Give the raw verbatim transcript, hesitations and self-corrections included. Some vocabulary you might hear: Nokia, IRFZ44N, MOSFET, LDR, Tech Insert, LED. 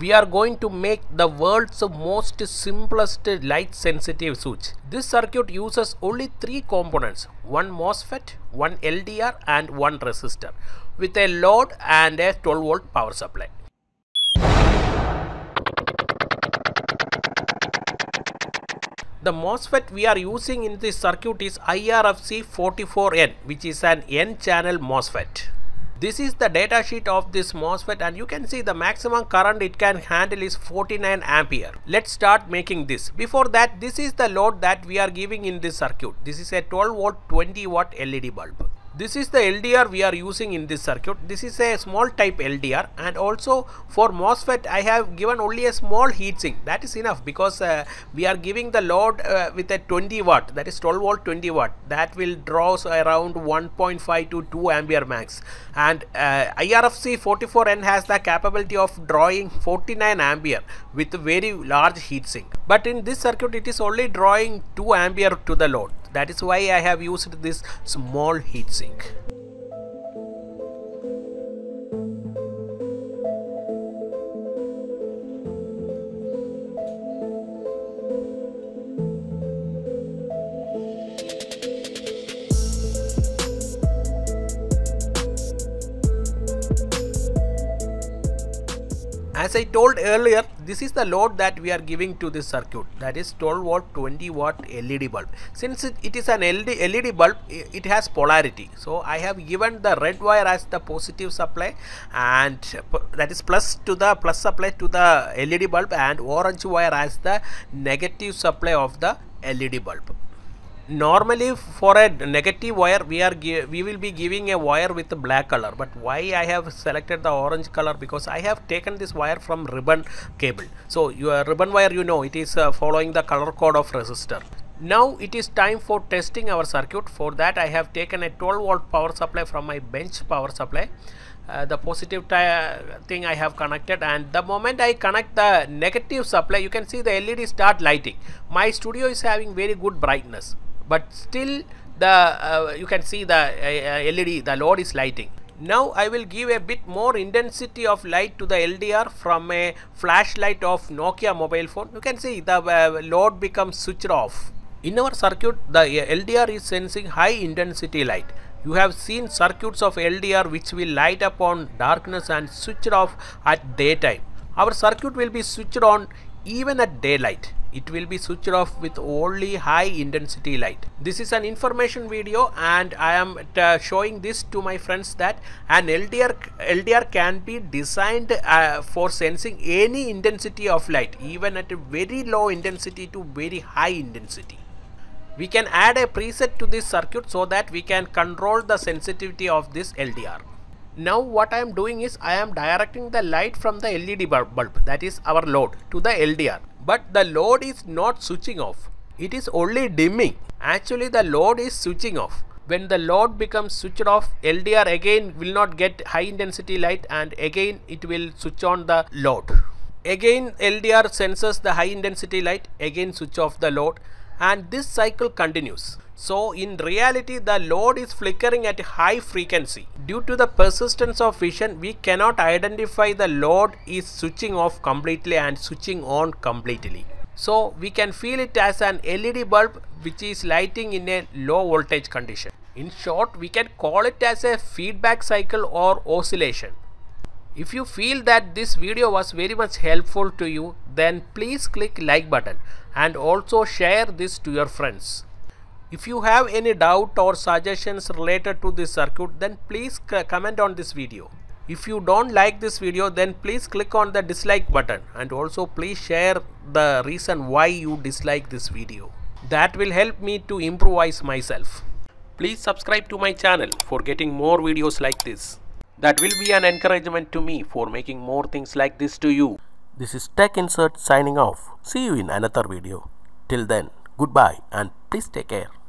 we are going to make the world's most simplest light sensitive switch. This circuit uses only three components, one MOSFET, one L D R and one resistor with a load and a twelve volt power supply. The MOSFET we are using in this circuit is I R F Z forty-four N, which is an N channel MOSFET. This is the data sheet of this MOSFET and you can see the maximum current it can handle is forty-nine ampere. Let's start making this. Before that, this is the load that we are giving in this circuit. This is a twelve volt twenty watt L E D bulb. This is the L D R we are using in this circuit. This is a small type L D R, and also for MOSFET I have given only a small heatsink. That is enough because uh, we are giving the load uh, with a twenty watt, that is twelve volt twenty watt. That will draw around one point five to two ampere max, and uh, I R F Z forty-four N has the capability of drawing forty-nine ampere with a very large heatsink. But in this circuit it is only drawing two ampere to the load. That is why I have used this small heatsink. As I told earlier, this is the load that we are giving to this circuit, that is twelve volt twenty watt L E D bulb. Since it, it is an L E D, L E D bulb, it has polarity. So I have given the red wire as the positive supply, and that is plus to the plus supply to the L E D bulb, and orange wire as the negative supply of the L E D bulb. Normally for a negative wire we are we will be giving a wire with black color, but why I have selected the orange color, because I have taken this wire from ribbon cable. So your ribbon wire, you know, it is uh, following the color code of resistor. Now it is time for testing our circuit. For that I have taken a twelve volt power supply from my bench power supply. Uh, the positive thing I have connected, and the moment I connect the negative supply, you can see the L E D start lighting. My studio is having very good brightness, but still the uh, you can see the uh, L E D, the load is lighting. Now I will give a bit more intensity of light to the L D R from a flashlight of Nokia mobile phone. You can see the uh, load becomes switched off. In our circuit, the L D R is sensing high intensity light. You have seen circuits of L D R which will light up on darkness and switched off at daytime. Our circuit will be switched on even at daylight. It will be switched off with only high intensity light. This is an information video, and I am uh, showing this to my friends that an L D R L D R can be designed uh, for sensing any intensity of light, even at a very low intensity to very high intensity. We can add a preset to this circuit so that we can control the sensitivity of this L D R. Now what I am doing is I am directing the light from the L E D bulb, that is our load, to the L D R. But the load is not switching off, it is only dimming. Actually the load is switching off. When the load becomes switched off, L D R again will not get high intensity light, and again it will switch on the load. Again L D R senses the high intensity light, again switch off the load, and this cycle continues. So in reality the load is flickering at high frequency. Due to the persistence of vision, we cannot identify the load is switching off completely and switching on completely. So we can feel it as an L E D bulb which is lighting in a low voltage condition. In short, we can call it as a feedback cycle or oscillation. If you feel that this video was very much helpful to you, then please click like button and also share this to your friends. If you have any doubt or suggestions related to this circuit, then please comment on this video. If you don't like this video, then please click on the dislike button, and also please share the reason why you dislike this video. That will help me to improvise myself. Please subscribe to my channel for getting more videos like this. That will be an encouragement to me for making more things like this to you. This is Tech Insert signing off. See you in another video. Till then, goodbye and please take care.